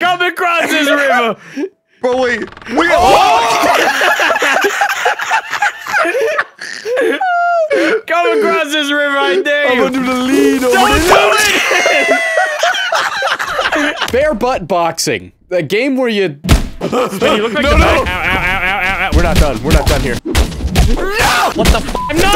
coming across this river. But wait, we oh! Come across this river, I dare you. I'm gonna do the lead over Don't do it! Bare Butt Boxing. A game where you... Smitty, look like no, the... No. Ow, ow, ow, ow, ow. We're not done. We're not done here. No! What the f- I'm not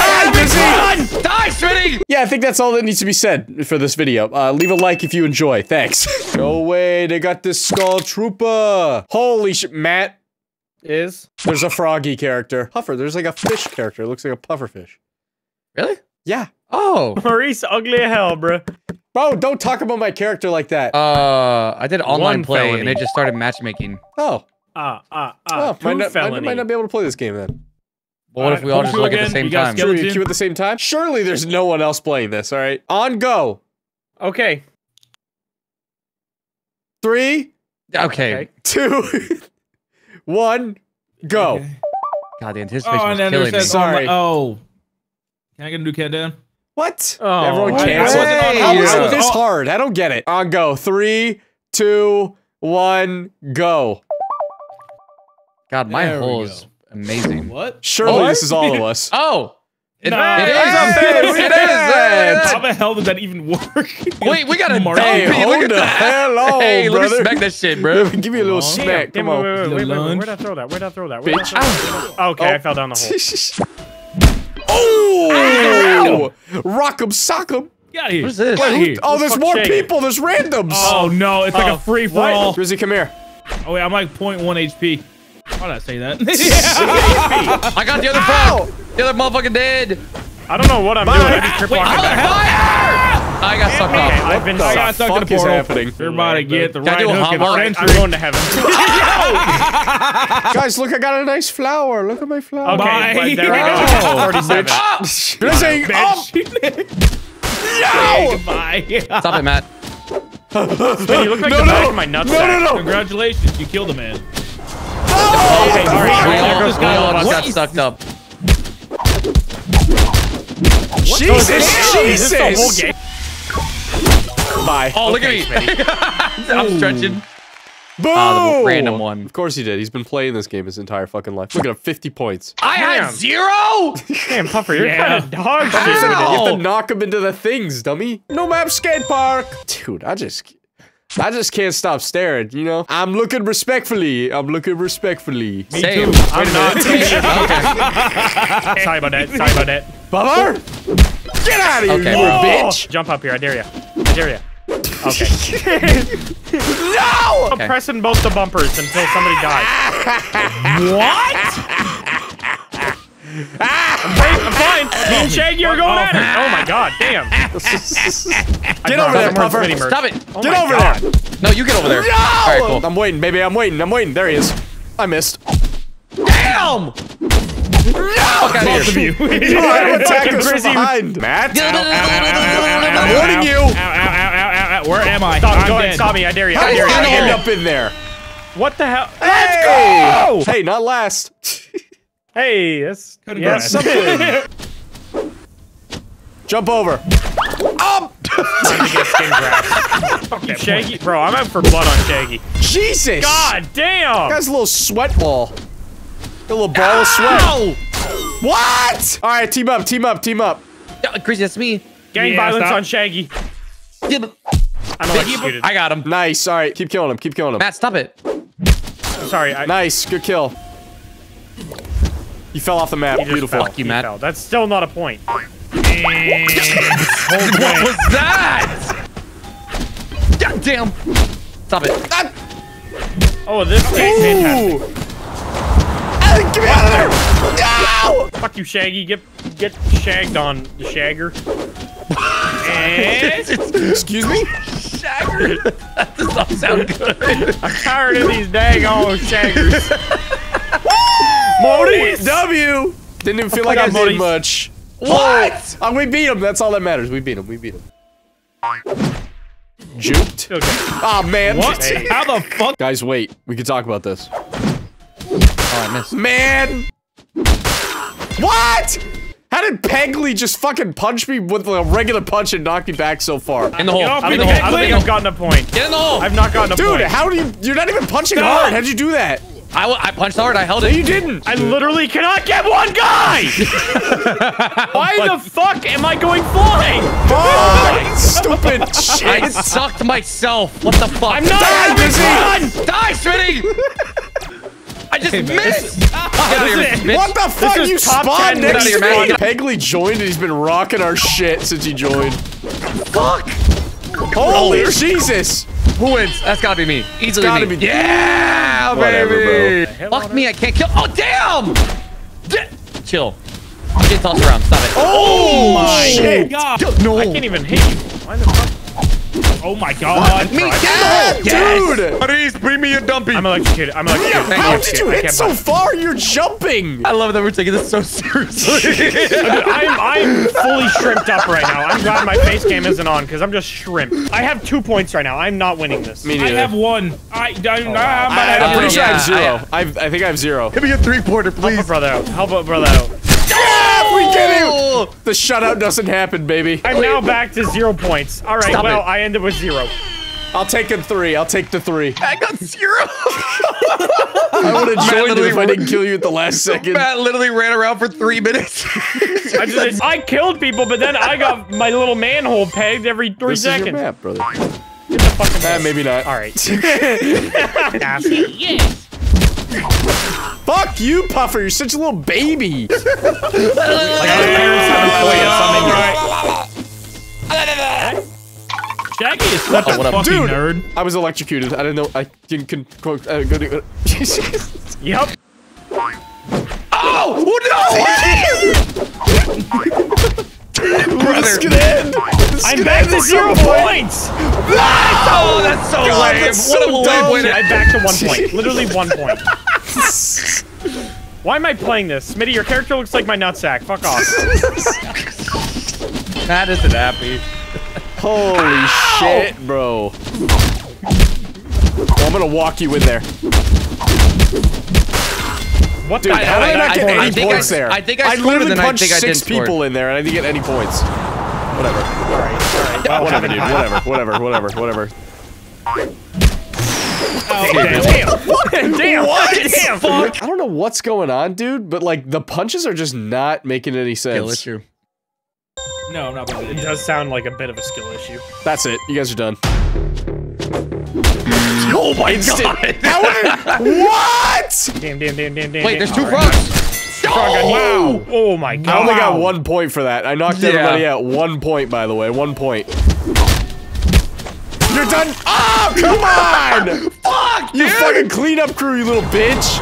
done! Die, Smitty! Yeah, I think that's all that needs to be said for this video. Leave a like if you enjoy. Thanks. No way, they got this Skull Trooper. Holy shit, Matt. There's a froggy character. Puffer, there's like a fish character. It looks like a puffer fish. Really? Yeah. Oh. Maurice, ugly as hell, bro. Bro, don't talk about my character like that. I did online play and it just started matchmaking. Oh. I might not be able to play this game then. Well, what if we all just look at the same time? Should we queue at the same time? Surely there's no one else playing this, alright? On go! Okay. 3. Okay. 2. 1. Go. Okay. God, the anticipation is killing me. Sorry. Oh. Can I get a new countdown? What? Oh, everyone canceled. How was it this hard? I don't get it. On go. 3, 2, 1, go. God, my hole is... amazing. What? Surely this is all of us. Oh! It is! How the hell did that even work? Wait, we got a Mario. Hey, look at that! Hello, hey, brother. Let me smack that shit, bro. Give me a little smack. Come on. Wait, where'd I throw that? Where'd I throw that? Okay, I fell down the hole. Oh! Rock'em, sock'em. Get out of here. What is this? Oh, there's more people. There's randoms. Oh, no. It's like a free-for-all. Grizzly, come here. Oh, wait, I'm like 0.1 HP. Why did I say that? I got the other frog! The other motherfucking dead! I don't know what I'm doing. I just triple on the fire! I got sucked off. I've been sucked to the portal. Everybody get the right hook and French are going to heaven. Guys, look, I got a nice flower. Look at my flower. Okay, there we go. 47. Blessing up! No! Goodbye. Stop it, Matt. You look like the back of my nutsack. Congratulations, you killed a man. Okay, all right, got sucked up. Jesus! Bye. Oh, look at me. I'm stretching. Boom! Random one. Of course he did. He's been playing this game his entire fucking life. Look at him, 50 points. I had 0? Damn, Puffer, you're kind of dog shit. You have to knock him into the things, dummy. No map skate park. Dude, I just can't stop staring, you know? I'm looking respectfully. I'm looking respectfully. Me too. I'm not. Sorry about that. Sorry about that. Bummer! Get out of here, you bitch! Jump up here. I dare you. I dare you. Okay. No! I'm pressing both the bumpers until somebody dies. What? I'm fine. Me and Shaggy, you're going at it. Oh my god, damn. Get over there, Puffer. Stop it. Oh get over there. No, you get over there. No! All right, cool. I'm waiting, baby. I'm waiting. I'm waiting. There he is. I missed. Damn! Both of you. Attack us from behind. Matt. I'm warning you. Where am I? Stop, go ahead. Stop me. I dare you. I dare you. I end up in there. What the hell? Let's go! Hey, not last. Hey, that's good. Yeah, something. Jump over. Up. Fucking Shaggy, bro. I'm out for blood on Shaggy. Jesus. God damn. That's a little sweat ball. A little ball of sweat. What? All right, team up, team up, team up. Crazy, that's me. Gang violence on Shaggy. Yeah, I got him. Nice. All right, keep killing him. Keep killing him. Matt, stop it. Sorry. Nice. Good kill. You fell off the map. Beautiful. Fuck you, Matt. That's still not a point. What was that? God damn. Stop it. Oh, this game's fantastic. Get me out of there. No! Fuck you, Shaggy. Get shagged on, the Shagger. Excuse me? Shagger. That does not sound good. I'm tired of these daggone Shaggers. Maurice W! Didn't even feel like I did much. What? Oh, we beat him. That's all that matters. We beat him. We beat him. Juked. Okay. Oh, man. What? Hey. How the fuck? Guys, wait. We can talk about this. Oh, I missed. Man. What? How did Pegley just fucking punch me with a regular punch and knock me back so far? In the hole. I don't think I've gotten a point. Get in the hole. I've not gotten a point. Dude, how do you? You're not even punching hard. How'd you do that? I punched hard. I held it. No, you didn't. I literally cannot get one guy. Why the fuck am I going flying? Oh, stupid shit. I sucked myself. What the fuck? I'm not having fun. Die, Smitty. I just missed! What the fuck? You spawned next to me! Pegley joined and he's been rocking our shit since he joined. Fuck! Holy Jesus! Who wins? That's gotta be me. Easily me. Yeah, baby! Fuck me, I can't kill- Oh, damn! Chill. I'm getting tossed around, stop it. Oh my god! No! I can't even hit you. Why the fuck? Oh my god. Me dude! Please bring me your dumpy. I'm electrocuted. I'm electrocuted. Yeah, how did you hit so far? You're jumping. I love that we're taking this so seriously. I'm fully shrimped up right now. I'm glad my face game isn't on because I'm just shrimped. I have 2 points right now. I'm not winning this. Me neither. I have one. I'm pretty sure I have zero. I think I have zero. Give me a three-pointer, please. Help a brother out. Help a brother out. Yeah, we get him! The shutout doesn't happen, baby. I'm now back to 0 points. All right, well, I ended with zero. I'll take a three. I'll take the three. I got zero. I would have joined you if I didn't kill you at the last second. Matt literally ran around for 3 minutes. I killed people, but then I got my little manhole pegged every 3 seconds. This is your map, brother. Get the fucking map. Maybe not. All right. Yes. Fuck you, Puffer. You're such a little baby. Jackie is such a fucking nerd. I was electrocuted. I didn't know. I can quote. Yep. Oh, no! Brother. I'm back to 0 points. Oh, that's so lame. What a lame winner. I'm back to 1 point. Literally 1 point. Why am I playing this? Smitty, your character looks like my nutsack. Fuck off. That isn't happy. Holy shit, bro. Well, I'm gonna walk you in there. What the hell? Did I not get any points there? I literally punched 6 people in there and I didn't get any points. Whatever. Alright. Well, whatever, dude. Whatever. Oh, damn. What? Fuck. I don't know what's going on, dude, but like the punches are just not making any sense. Skill issue. No, I'm not believing it. It does sound like a bit of a skill issue. That's it. You guys are done. Oh my god! That was what? Damn. Wait, there's 2 frogs. Oh! Wow. Oh my god. I only got 1 point for that. I knocked everybody out. 1 point, by the way. 1 point. You're done. Oh, come on! Fuck, dude. You fucking cleanup crew, you little bitch.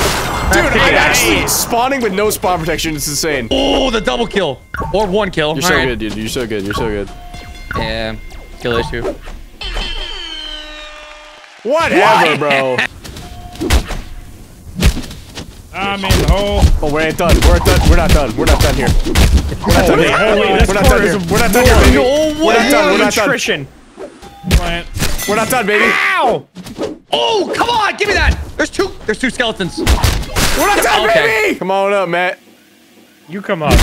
Dude, I'm actually spawning with no spawn protection. It's insane. Oh, the double kill. Or 1 kill. You're so good, dude. You're so good. Yeah. Kill issue. Whatever, bro. I'm in the hole. Oh, we ain't done. We're not done here. We're not done here, baby. We're not done. Plant. We're not done, baby. Ow! Oh, come on, give me that. There's two skeletons. We're not done, baby. Come on up, Matt. You come up.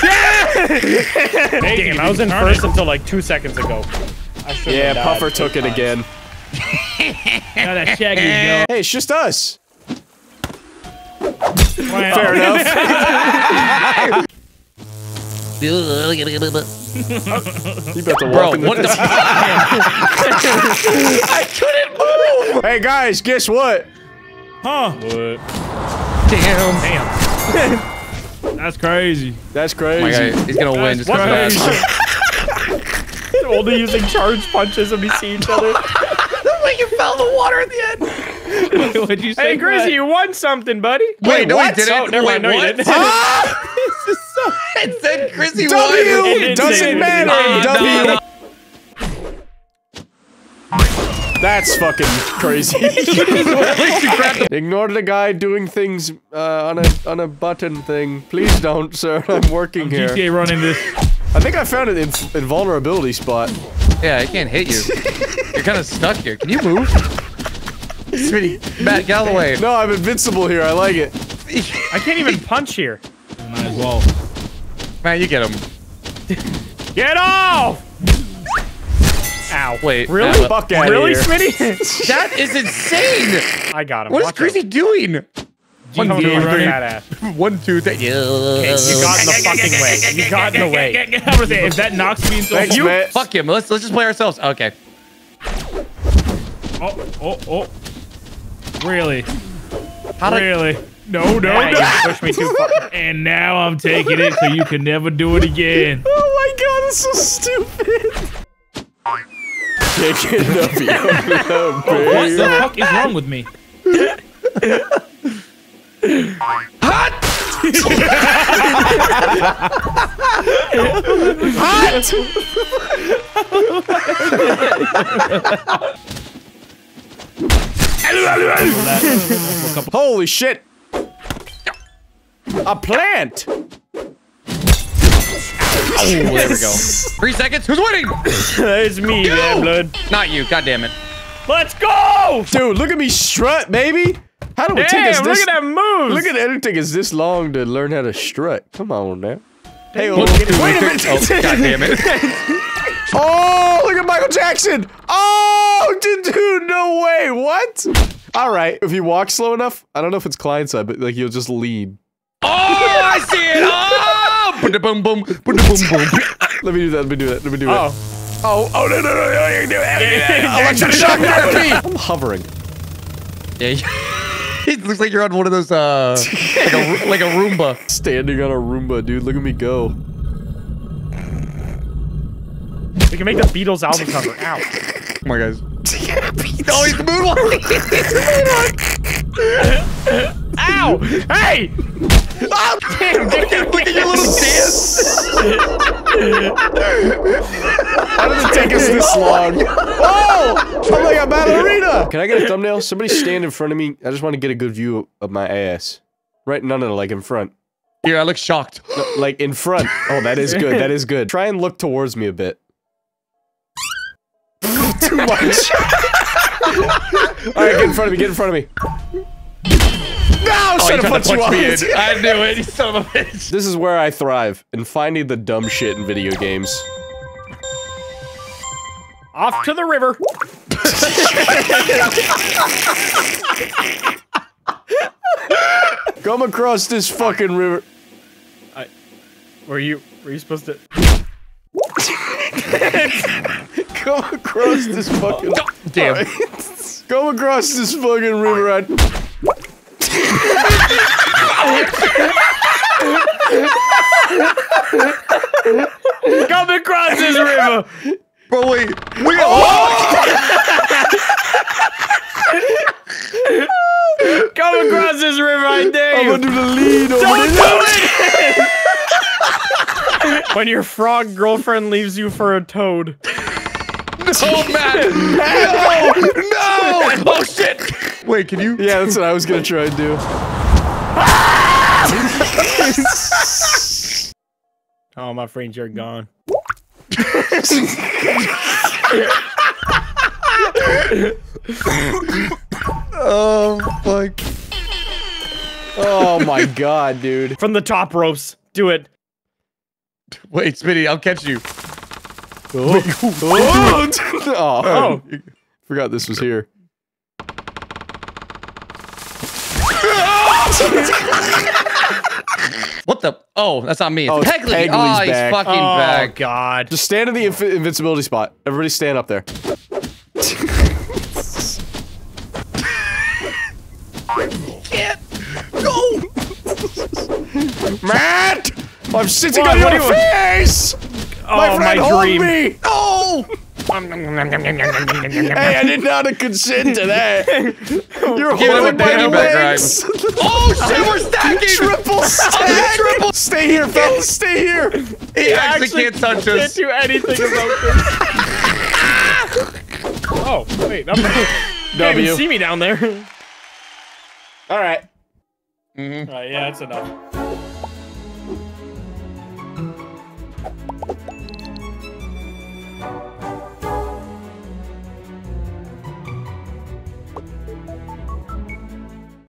Damn, I was in first until like 2 seconds ago. Yeah, Puffer took it again. Now that Shaggy go. Hey, it's just us. Plant. Fair enough. You better walk in the what the fuck? I couldn't move! Hey guys, guess what? Huh? What? Damn. That's crazy. Oh my God, he's gonna win. Just crazy. They're only using charge punches when we see each other. The way you fell in the water at the end. What'd you say? Hey, Grizzly, you won something, buddy. Wait, no, I didn't. Oh, no, you didn't. This is so... It said Grizzly won. W doesn't matter. No. That's fucking crazy. Ignore the guy doing things on a button thing. Please don't, sir. I'm working here. GTA running this. I think I found an invulnerability spot. Yeah, I can't hit you. You're kind of stuck here. Can you move? Smitty, Matt Galloway. No, I'm invincible here. I like it. I can't even punch here. Might as well. Matt, you get him. Get off! Ow. Wait. Really? Fuck out of here. Really, Smitty? That is insane! I got him. What is Grizzly doing? One, two, three. Okay, you got in the fucking way. You got in the way. If that knocks me into a hole, fuck him. Let's just play ourselves. Okay. Oh. Really? Really? No. You pushed me too far. And now I'm taking it so you can never do it again. Oh my god, it's so stupid. Kick it up, yo. What the fuck is wrong with me? Hot! Hot! Holy shit! A plant! Oh, there we go. 3 seconds. Who's winning? It's me, man, blood. Not you. God damn it. Let's go! Dude, look at me strut, baby. How do we take us this? Look at that move. Look at everything is this long to learn how to strut. Come on now. Hey, wait a minute. Oh, God damn it. Oh, look at Michael Jackson. Oh, dude, no way. What? All right. If you walk slow enough, I don't know if it's client side, but like you'll just lead. Oh, I see it. Oh, boom, boom, boom. Let me do that. Oh, no, you can do it. Electric shock therapy. I'm hovering. Yeah. It looks like you're on one of those, like a Roomba. Standing on a Roomba, dude. Look at me go. We can make the Beatles album cover. Ow. Come on, guys. Oh, he's moonwalking. Ow! Hey! Oh, damn, dude. Look at your little dance. How did it take us this long? Oh! I'm like a ballerina! Can I get a thumbnail? Somebody stand in front of me. I just want to get a good view of my ass. Right? No, like in front. Here, I look shocked. No, like in front. Oh, that is good. That is good. Try and look towards me a bit. Too much. Alright, get in front of me. No, should have punched you off. I knew it, you son of a bitch. This is where I thrive, in finding the dumb shit in video games. Off to the river. Come across this fucking river. Were you supposed to? Go across this fucking. Oh, damn. Right. Go across this fucking river. Come across this river. But wait, we are. Oh! Come across this river, I dare you. I'm gonna do the lead. Don't do it. When your frog girlfriend leaves you for a toad. Oh, man! No! Oh, shit! Wait, can you? Yeah, that's what I was gonna try and do. Oh, my friends, you're gone. Oh, fuck. Oh, my God, dude. From the top ropes. Do it. Wait, Smitty, I'll catch you. Oh. Forgot this was here. What the? Oh, that's not me. It's Pegley. Oh, he's back. Fucking back. Oh, God. Just stand in the invincibility spot. Everybody stand up there. I can't. No. Matt! I'm sitting on your face! My friend, my dream. Hold me! Oh! Hey, I did not consent to that. You're holding my legs. Oh shit, we're stacking! Triple stack! Triple. Stay here, fellas. Stay here. He actually can't touch us. Can't do anything about this. Oh wait, you can't even see me down there. All right. Mm-hmm. All right, yeah, that's enough.